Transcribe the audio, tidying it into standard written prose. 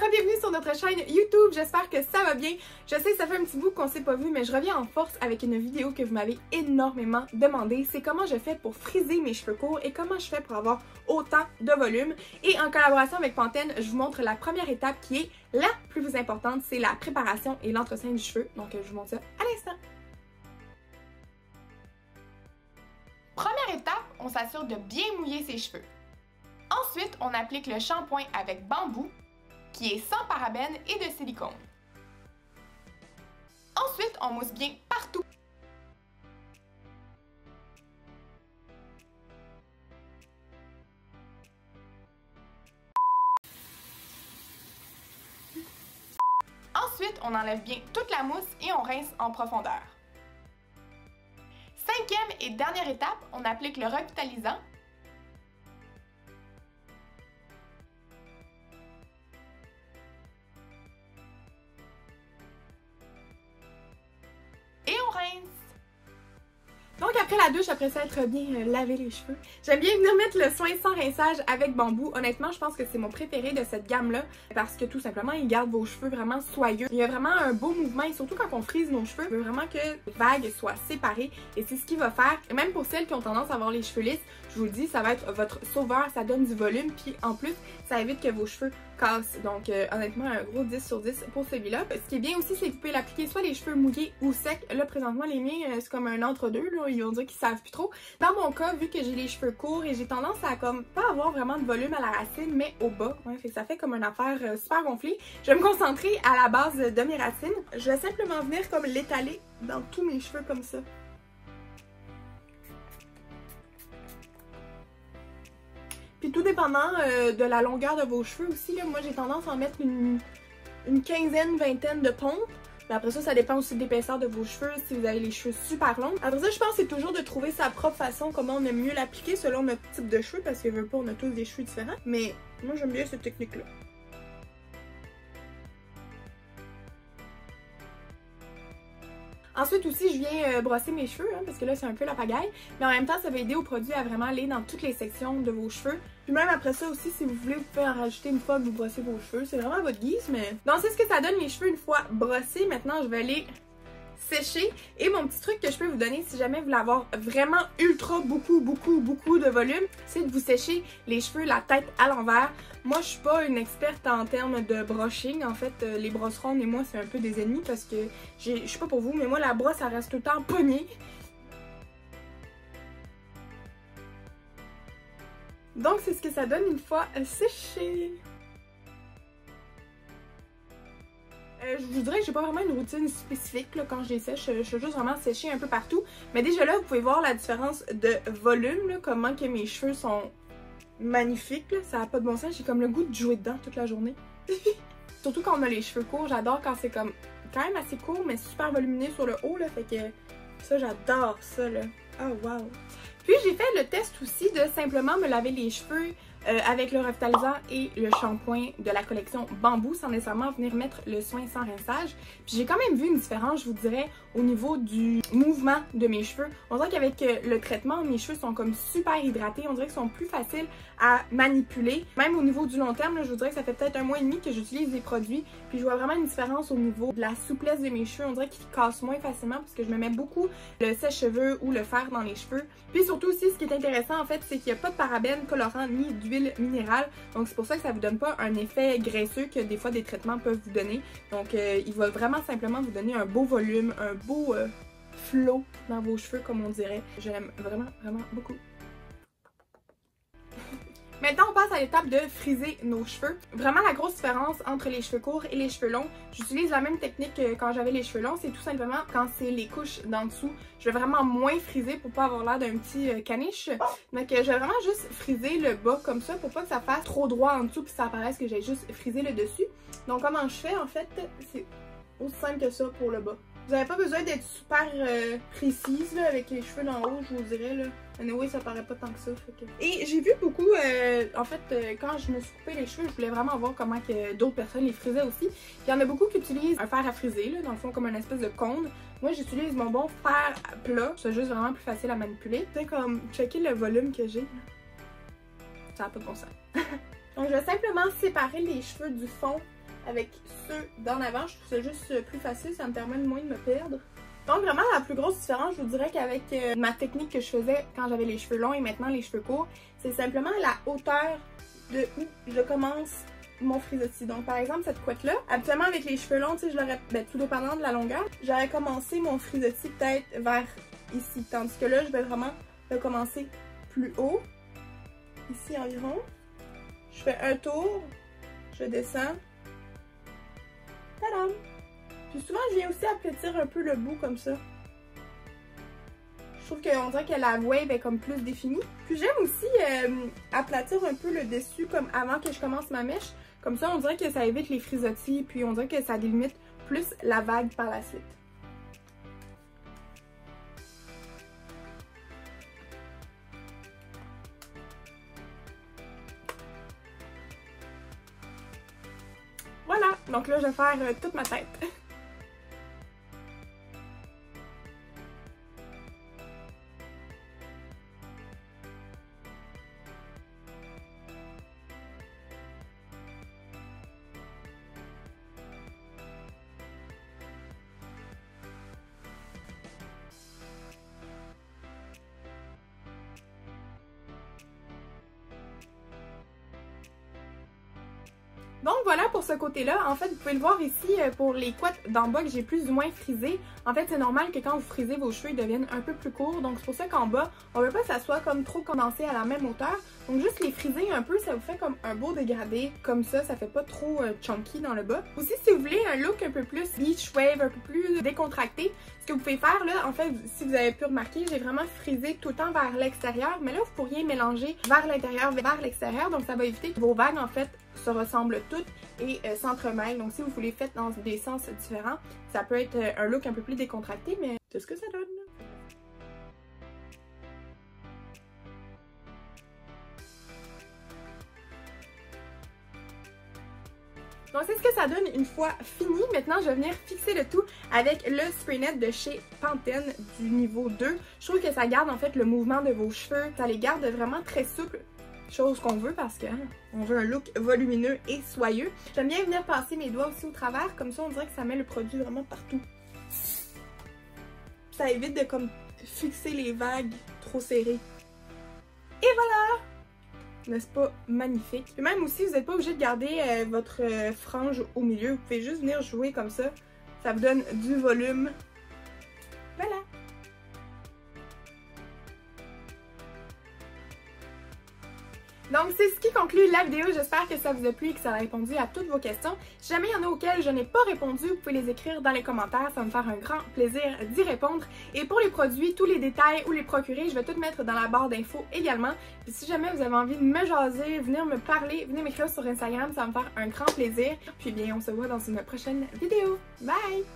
Re-bienvenue sur notre chaîne YouTube, j'espère que ça va bien. Je sais, ça fait un petit bout qu'on s'est pas vu, mais je reviens en force avec une vidéo que vous m'avez énormément demandé. C'est comment je fais pour friser mes cheveux courts et comment je fais pour avoir autant de volume. Et en collaboration avec Pantene, je vous montre la première étape qui est la plus importante, c'est la préparation et l'entretien du cheveu. Donc je vous montre ça à l'instant. Première étape, on s'assure de bien mouiller ses cheveux. Ensuite, on applique le shampoing avec bambou, qui est sans parabènes et de silicone. Ensuite, on mousse bien partout. Ensuite, on enlève bien toute la mousse et on rince en profondeur. Cinquième et dernière étape, on applique le revitalisant. Donc après la douche, après ça être bien lavé les cheveux, j'aime bien venir mettre le soin sans rinçage avec bambou. Honnêtement, je pense que c'est mon préféré de cette gamme-là parce que tout simplement, il garde vos cheveux vraiment soyeux. Il y a vraiment un beau mouvement et surtout quand on frise nos cheveux, on veut vraiment que les vagues soient séparées et c'est ce qu'il va faire. Et même pour celles qui ont tendance à avoir les cheveux lisses, je vous le dis, ça va être votre sauveur, ça donne du volume puis en plus, ça évite que vos cheveux cassent. Donc honnêtement, un gros 10 sur 10 pour celui-là. Ce qui est bien aussi, c'est que vous pouvez l'appliquer soit les cheveux mouillés ou secs. Là, présentement, les miens, c'est comme un entre-deux, là. Ils vont dire qu'ils savent plus trop. Dans mon cas, vu que j'ai les cheveux courts et j'ai tendance à comme pas avoir vraiment de volume à la racine, mais au bas, ouais, fait que ça fait comme une affaire super gonflée. Je vais me concentrer à la base de mes racines. Je vais simplement venir comme l'étaler dans tous mes cheveux comme ça. Puis tout dépendant de la longueur de vos cheveux aussi, là, moi j'ai tendance à en mettre une quinzaine, vingtaine de pompes. Mais après ça, ça dépend aussi de l'épaisseur de vos cheveux, si vous avez les cheveux super longs. Après ça, je pense que c'est toujours de trouver sa propre façon, comment on aime mieux l'appliquer selon notre type de cheveux, parce que je veux pas, on a tous des cheveux différents. Mais moi, j'aime bien cette technique-là. Ensuite aussi, je viens brosser mes cheveux, hein, parce que là, c'est un peu la pagaille. Mais en même temps, ça va aider au produit à vraiment aller dans toutes les sections de vos cheveux. Puis même après ça aussi, si vous voulez, vous pouvez en rajouter une fois que vous brossez vos cheveux. C'est vraiment à votre guise, mais... Donc c'est ce que ça donne, les cheveux une fois brossés. Maintenant, je vais les sécher. Et mon petit truc que je peux vous donner, si jamais vous voulez avoir vraiment ultra beaucoup de volume, c'est de vous sécher les cheveux, la tête à l'envers. Moi, je suis pas une experte en termes de brushing. En fait, les brosses rondes et moi, c'est un peu des ennemis parce que je sais pas pour vous, mais moi, la brosse, elle reste tout le temps pognée. Donc, c'est ce que ça donne une fois séché. Je vous dirais que j'ai pas vraiment une routine spécifique là, quand je les sèche, je suis juste vraiment séchée un peu partout. Mais déjà là, vous pouvez voir la différence de volume, là, comment que mes cheveux sont... magnifique, là. Ça n'a pas de bon sens, j'ai comme le goût de jouer dedans toute la journée. Surtout quand on a les cheveux courts, j'adore quand c'est comme quand même assez court mais super volumineux sur le haut là, fait que ça j'adore ça là. Oh wow! Puis j'ai fait le test aussi de simplement me laver les cheveux avec le revitalisant et le shampoing de la collection bambou sans nécessairement venir mettre le soin sans rinçage. Puis j'ai quand même vu une différence, je vous dirais, au niveau du mouvement de mes cheveux. On dirait qu'avec le traitement, mes cheveux sont comme super hydratés. On dirait qu'ils sont plus faciles à manipuler. Même au niveau du long terme, là, je vous dirais que ça fait peut-être 1 mois et demi que j'utilise des produits. Puis je vois vraiment une différence au niveau de la souplesse de mes cheveux. On dirait qu'ils cassent moins facilement parce que je me mets beaucoup le sèche-cheveux ou le fer dans les cheveux. Puis surtout aussi, ce qui est intéressant en fait, c'est qu'il n'y a pas de parabènes, colorants ni d'huile minérale, donc c'est pour ça que ça vous donne pas un effet graisseux que des fois des traitements peuvent vous donner, donc il va vraiment simplement vous donner un beau volume, un beau flow dans vos cheveux comme on dirait. Je l'aime vraiment beaucoup. Maintenant, on passe à l'étape de friser nos cheveux. Vraiment, la grosse différence entre les cheveux courts et les cheveux longs, j'utilise la même technique que quand j'avais les cheveux longs, c'est tout simplement quand c'est les couches d'en dessous, je vais vraiment moins friser pour pas avoir l'air d'un petit caniche. Donc, je vais vraiment juste friser le bas comme ça pour pas que ça fasse trop droit en dessous puis ça apparaisse que j'ai juste frisé le dessus. Donc, comment je fais en fait, c'est aussi simple que ça pour le bas. Vous n'avez pas besoin d'être super précise là, avec les cheveux d'en haut, je vous dirais là. Anyway, ça paraît pas tant que ça. Fait que... Et j'ai vu beaucoup, en fait, quand je me suis coupé les cheveux, je voulais vraiment voir comment que d'autres personnes les frisaient aussi. Puis il y en a beaucoup qui utilisent un fer à friser, là, dans le fond comme une espèce de cône. Moi, j'utilise mon bon fer plat, c'est juste vraiment plus facile à manipuler. Tu sais, comme, checker le volume que j'ai. Ça n'a pas de bon sens. Donc, je vais simplement séparer les cheveux du fond avec ceux d'en avant. Je trouve ça juste plus facile, ça me permet de moins de me perdre. Donc vraiment la plus grosse différence, je vous dirais qu'avec ma technique que je faisais quand j'avais les cheveux longs et maintenant les cheveux courts, c'est simplement la hauteur de où je commence mon frisottis. Donc par exemple cette couette-là, habituellement avec les cheveux longs, je l'aurais, tout dépendant de la longueur, j'aurais commencé mon frisottis peut-être vers ici. Tandis que là, je vais vraiment le commencer plus haut, ici environ. Je fais un tour, je descends, tadam! Puis souvent, je viens aussi aplatir un peu le bout comme ça. Je trouve qu'on dirait que la wave est comme plus définie. Puis j'aime aussi aplatir un peu le dessus comme avant que je commence ma mèche. Comme ça, on dirait que ça évite les frisottis, puis on dirait que ça délimite plus la vague par la suite. Voilà, donc là je vais faire toute ma tête. Donc voilà pour ce côté-là. En fait, vous pouvez le voir ici pour les couettes d'en bas que j'ai plus ou moins frisées. En fait, c'est normal que quand vous frisez vos cheveux, ils deviennent un peu plus courts. Donc c'est pour ça qu'en bas, on ne veut pas que ça soit comme trop condensé à la même hauteur. Donc juste les friser un peu, ça vous fait comme un beau dégradé. Comme ça, ça fait pas trop chunky dans le bas. Aussi, si vous voulez un look un peu plus beach wave, un peu plus décontracté, ce que vous pouvez faire là, en fait, si vous avez pu remarquer, j'ai vraiment frisé tout le temps vers l'extérieur. Mais là, vous pourriez mélanger vers l'intérieur, vers l'extérieur. Donc ça va éviter que vos vagues, en fait, se ressemblent toutes et s'entremêlent. Donc si vous les faites dans des sens différents, ça peut être un look un peu plus décontracté, mais c'est ce que ça donne. Donc c'est ce que ça donne une fois fini. Maintenant, je vais venir fixer le tout avec le spray net de chez Pantene du niveau 2. Je trouve que ça garde en fait le mouvement de vos cheveux, ça les garde vraiment très souples. Chose qu'on veut parce que on veut un look volumineux et soyeux. J'aime bien venir passer mes doigts aussi au travers, comme ça on dirait que ça met le produit vraiment partout. Ça évite de comme fixer les vagues trop serrées. Et voilà! N'est-ce pas magnifique? Et même aussi, vous n'êtes pas obligé de garder votre frange au milieu, vous pouvez juste venir jouer comme ça. Ça vous donne du volume. Voilà! Donc c'est ce qui conclut la vidéo, j'espère que ça vous a plu et que ça a répondu à toutes vos questions. Si jamais il y en a auxquelles je n'ai pas répondu, vous pouvez les écrire dans les commentaires, ça va me faire un grand plaisir d'y répondre. Et pour les produits, tous les détails ou les procurer, je vais tout mettre dans la barre d'infos également. Puis si jamais vous avez envie de me jaser, venir me parler, venez m'écrire sur Instagram, ça va me faire un grand plaisir. Puis bien, on se voit dans une prochaine vidéo. Bye!